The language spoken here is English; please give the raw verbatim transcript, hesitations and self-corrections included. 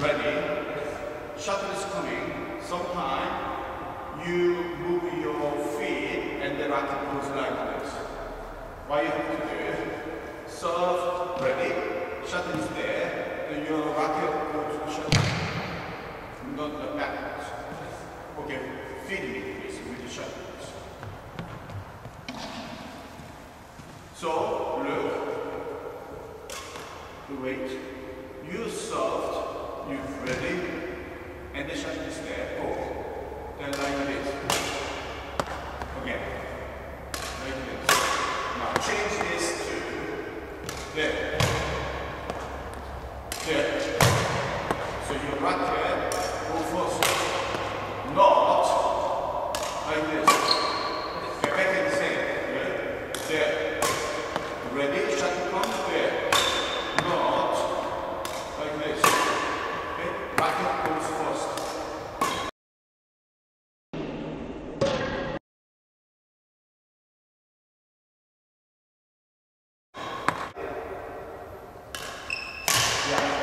ready, shuttle is coming, sometime you move your feet and the racket goes like this. What you have to do, soft, ready, shuttle is there, then your racket goes to the shuttle, not the backwards. Okay, feed me please with the shuttle. So, look, wait, you soft, you ready, and the shuttle is there, go. Then like this, again, like this. Now change this to there, there. So you right there, go first, not like this. Okay, back in the same, right? There. Ready? Shuttle comes there. Not like this. Okay? Racket goes first. Yeah.